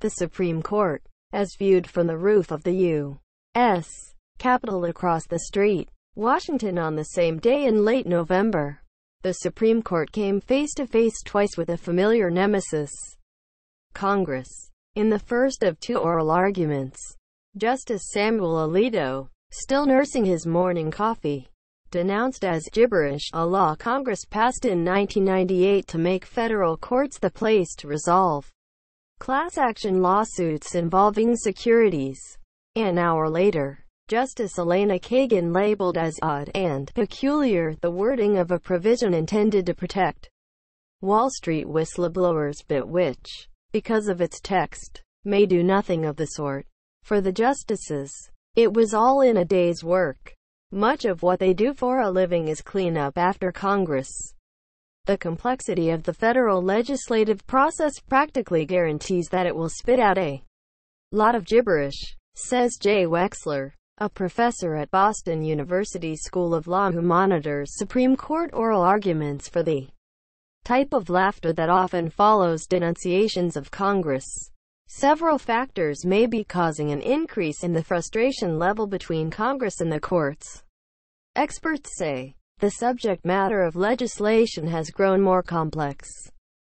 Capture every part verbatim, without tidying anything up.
The Supreme Court, as viewed from the roof of the U S Capitol across the street, Washington, on the same day in late November, the Supreme Court came face-to-face twice with a familiar nemesis, Congress. In the first of two oral arguments, Justice Samuel Alito, still nursing his morning coffee, denounced as gibberish a law Congress passed in nineteen ninety-eight to make federal courts the place to resolve class action lawsuits involving securities. An hour later, Justice Elena Kagan labeled as odd and peculiar the wording of a provision intended to protect Wall Street whistleblowers but which, because of its text, may do nothing of the sort. For the justices, it was all in a day's work. Much of what they do for a living is clean up after Congress. The complexity of the federal legislative process practically guarantees that it will spit out a lot of gibberish, says Jay Wexler, a professor at Boston University School of Law who monitors Supreme Court oral arguments for the type of laughter that often follows denunciations of Congress. Several factors may be causing an increase in the frustration level between Congress and the courts. Experts say the subject matter of legislation has grown more complex,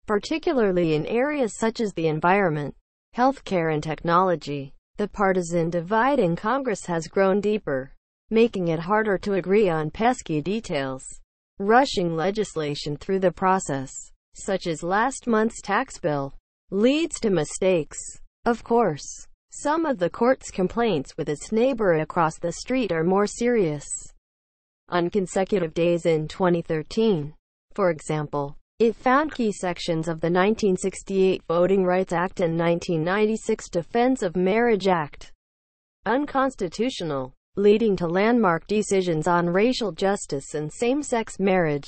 particularly in areas such as the environment, healthcare, and technology. The partisan divide in Congress has grown deeper, making it harder to agree on pesky details. Rushing legislation through the process, such as last month's tax bill, leads to mistakes. Of course, some of the court's complaints with its neighbor across the street are more serious. On consecutive days in twenty thirteen, for example, it found key sections of the nineteen sixty-eight Voting Rights Act and nineteen ninety-six Defense of Marriage Act unconstitutional, leading to landmark decisions on racial justice and same-sex marriage.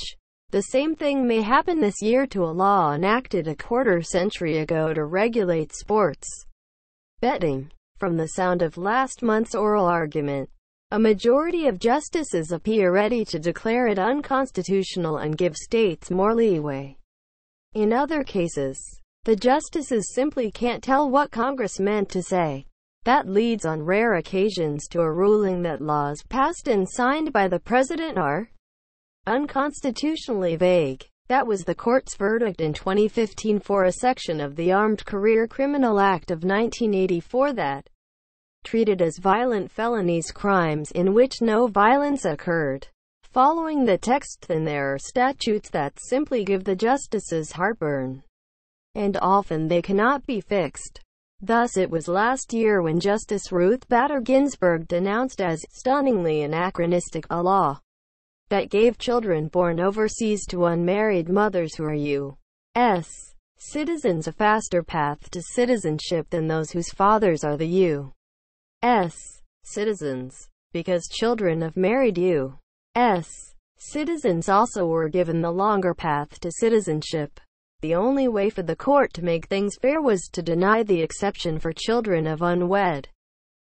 The same thing may happen this year to a law enacted a quarter century ago to regulate sports betting. From the sound of last month's oral argument, a majority of justices appear ready to declare it unconstitutional and give states more leeway. In other cases, the justices simply can't tell what Congress meant to say. That leads on rare occasions to a ruling that laws passed and signed by the president are unconstitutionally vague. That was the court's verdict in twenty fifteen for a section of the Armed Career Criminal Act of nineteen eighty-four that treated as violent felonies crimes in which no violence occurred. Following the text, then there are statutes that simply give the justices heartburn, and often they cannot be fixed. Thus it was last year when Justice Ruth Bader Ginsburg denounced as stunningly anachronistic a law that gave children born overseas to unmarried mothers who are U S citizens a faster path to citizenship than those whose fathers are the U S citizens, because children of married U S citizens also were given the longer path to citizenship. The only way for the court to make things fair was to deny the exception for children of unwed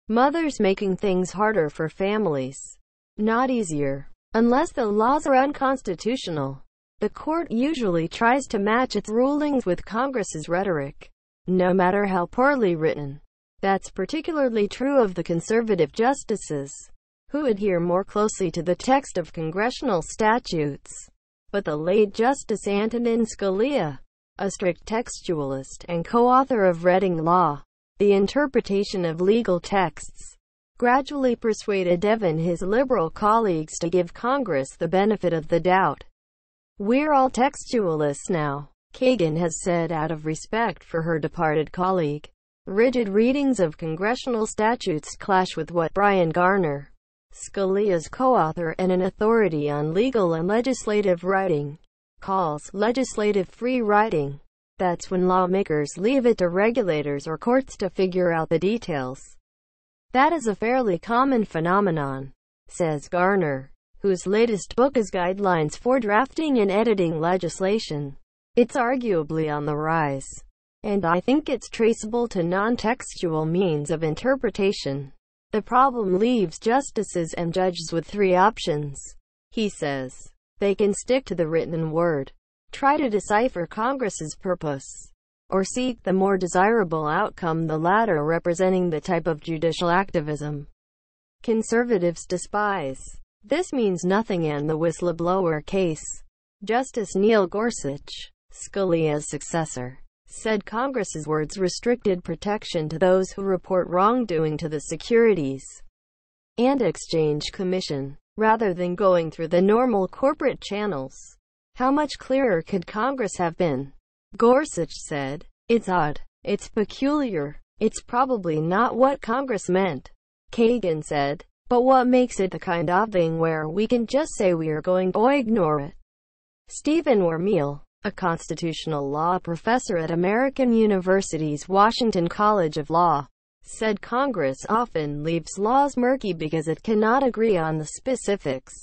mothers, making things harder for families, not easier. Unless the laws are unconstitutional, the court usually tries to match its rulings with Congress's rhetoric, no matter how poorly written. That's particularly true of the conservative justices, who adhere more closely to the text of congressional statutes. But the late Justice Antonin Scalia, a strict textualist and co-author of Reading Law, The Interpretation of Legal Texts, gradually persuaded even his liberal colleagues to give Congress the benefit of the doubt. "We're all textualists now," Kagan has said out of respect for her departed colleague. Rigid readings of congressional statutes clash with what Brian Garner, Scalia's co-author and an authority on legal and legislative writing, calls legislative free writing. That's when lawmakers leave it to regulators or courts to figure out the details. That is a fairly common phenomenon, says Garner, whose latest book is Guidelines for Drafting and Editing Legislation. It's arguably on the rise, and I think it's traceable to non-textual means of interpretation. The problem leaves justices and judges with three options, he says. They can stick to the written word, try to decipher Congress's purpose, or seek the more desirable outcome, the latter representing the type of judicial activism conservatives despise. This means nothing in the whistleblower case. Justice Neil Gorsuch, Scalia's successor, said Congress's words restricted protection to those who report wrongdoing to the Securities and Exchange Commission, rather than going through the normal corporate channels. How much clearer could Congress have been? Gorsuch said, "It's odd. It's peculiar. It's probably not what Congress meant." Kagan said, "But what makes it the kind of thing where we can just say we are going to ignore it?" Stephen Wermiel, a constitutional law professor at American University's Washington College of Law, said Congress often leaves laws murky because it cannot agree on the specifics.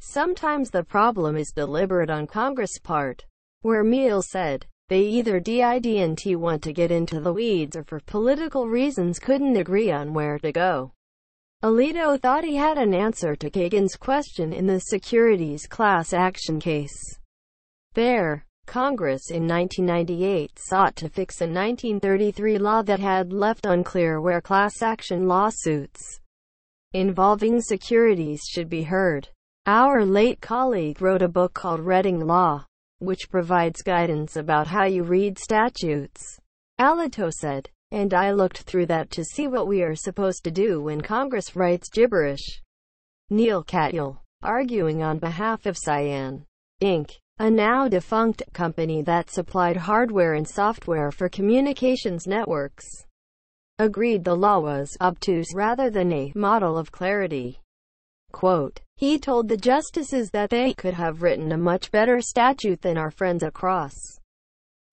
Sometimes the problem is deliberate on Congress' part. Wermiel said, "They either didn't want to get into the weeds or for political reasons couldn't agree on where to go." Alito thought he had an answer to Kagan's question in the securities class action case. There, Congress in nineteen ninety-eight sought to fix a nineteen thirty-three law that had left unclear where class action lawsuits involving securities should be heard. Our late colleague wrote a book called Reading Law, which provides guidance about how you read statutes, Alito said. And I looked through that to see what we are supposed to do when Congress writes gibberish. Neil Katyal, arguing on behalf of Cyan, Incorporated, a now-defunct company that supplied hardware and software for communications networks, agreed the law was obtuse rather than a model of clarity. Quote, he told the justices that they could have written a much better statute than our friends across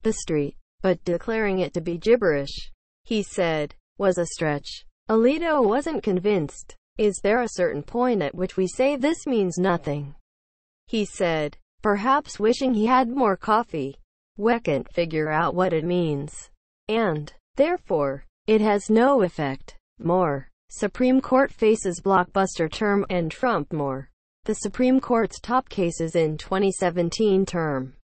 the street, but declaring it to be gibberish, he said, was a stretch. Alito wasn't convinced. Is there a certain point at which we say this means nothing? He said, perhaps wishing he had more coffee. We can't figure out what it means. And, therefore, it has no effect. More. Supreme Court faces blockbuster term and Trump more. The Supreme Court's top cases in twenty seventeen term